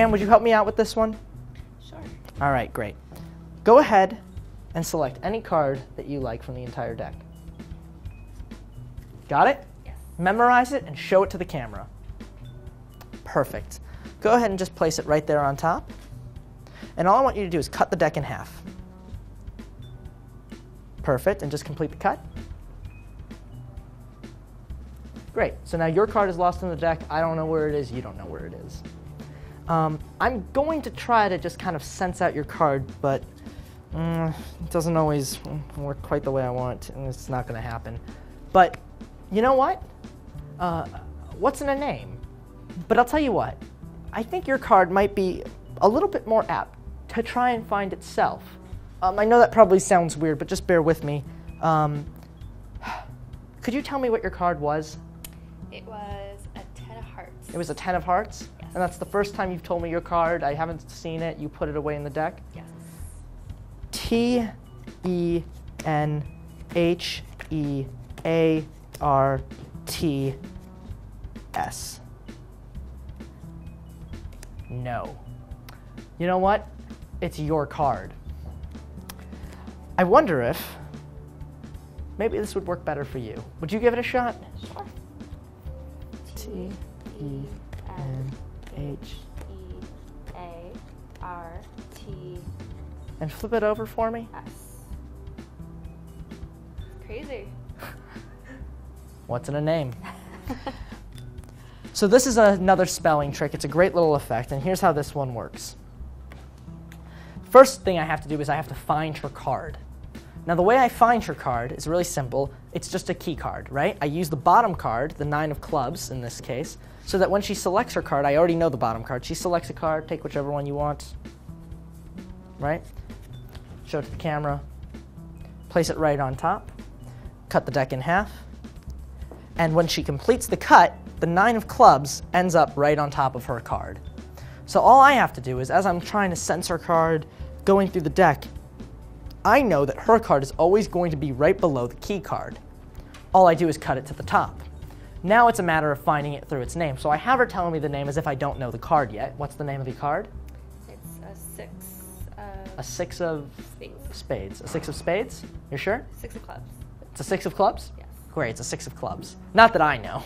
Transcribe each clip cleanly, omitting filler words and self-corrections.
Ann, would you help me out with this one? Sure. All right, great. Go ahead and select any card that you like from the entire deck. Got it? Yes. Memorize it and show it to the camera. Perfect. Go ahead and just place it right there on top. And all I want you to do is cut the deck in half. Perfect, and just complete the cut. Great, so now your card is lost in the deck. I don't know where it is, you don't know where it is. I'm going to try to just kind of sense out your card, but it doesn't always work quite the way I want it, and it's not gonna happen. But you know what? What's in a name? But I'll tell you what, I think your card might be a little bit more apt to try and find itself. I know that probably sounds weird, but just bear with me. Could you tell me what your card was? It was a 10 of hearts. It was a 10 of hearts? Yes. And that's the first time you've told me your card. I haven't seen it. You put it away in the deck? Yes. TENHEARTS. No. You know what? It's your card. I wonder if maybe this would work better for you. Would you give it a shot? Sure. TENHEART. And flip it over for me. S. Crazy. What's in a name? So this is another spelling trick. It's a great little effect, and here's how this one works. First thing I have to do is I have to find her card. Now the way I find her card is really simple. It's just a key card, right? I use the bottom card, the 9 of clubs in this case, so that when she selects her card, I already know the bottom card. She selects a card, take whichever one you want, right? Show it to the camera, place it right on top, cut the deck in half, and when she completes the cut, the 9 of clubs ends up right on top of her card. So all I have to do is, as I'm trying to sense her card, going through the deck, I know that her card is always going to be right below the key card. All I do is cut it to the top. Now it's a matter of finding it through its name. So I have her telling me the name as if I don't know the card yet. What's the name of the card? It's a 6 of... A 6 of... Spades. Spades. A 6 of spades? You're sure? 6 of clubs. It's a 6 of clubs? Yes. Great, it's a 6 of clubs. Not that I know.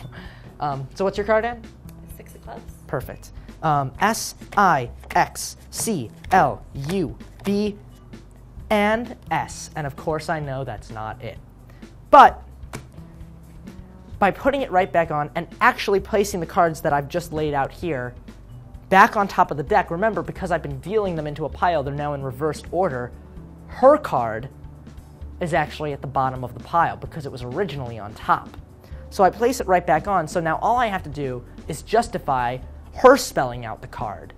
So what's your card, Ann? 6 of clubs. Perfect. SIXCLUB. And S, and of course I know that's not it. But by putting it right back on and actually placing the cards that I've just laid out here back on top of the deck, remember, because I've been dealing them into a pile, they're now in reversed order, her card is actually at the bottom of the pile because it was originally on top. So I place it right back on, so now all I have to do is justify her spelling out the card.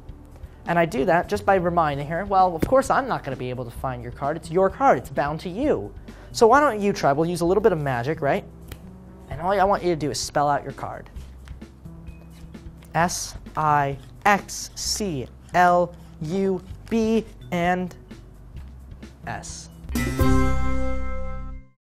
And I do that just by reminding her, well, of course I'm not going to be able to find your card. It's your card. It's bound to you. So why don't you try? We'll use a little bit of magic, right? And all I want you to do is spell out your card. SIXCLUB and S.